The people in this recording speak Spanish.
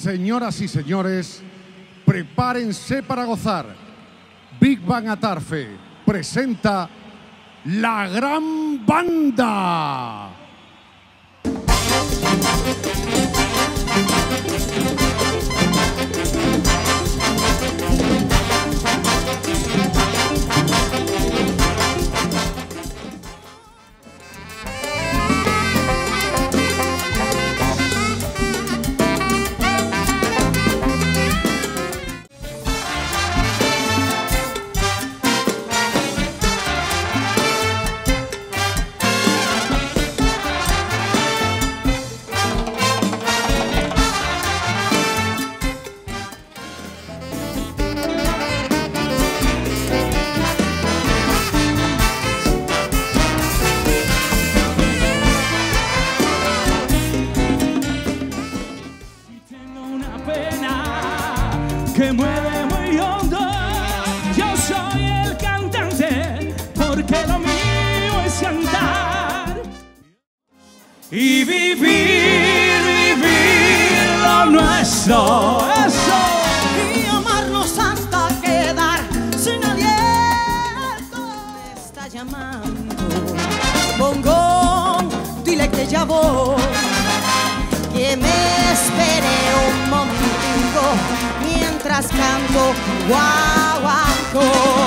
Señoras y señores, prepárense para gozar. Big Band Atarfe presenta La Gran Banda. Que mueve muy hondo, yo soy el cantante, porque lo mío es cantar y vivir lo nuestro, eso, y amarnos hasta quedar sin aliento. Me está llamando, Bongo, dile que ya voy, que me espere un momento. Mientras canto guaguancó.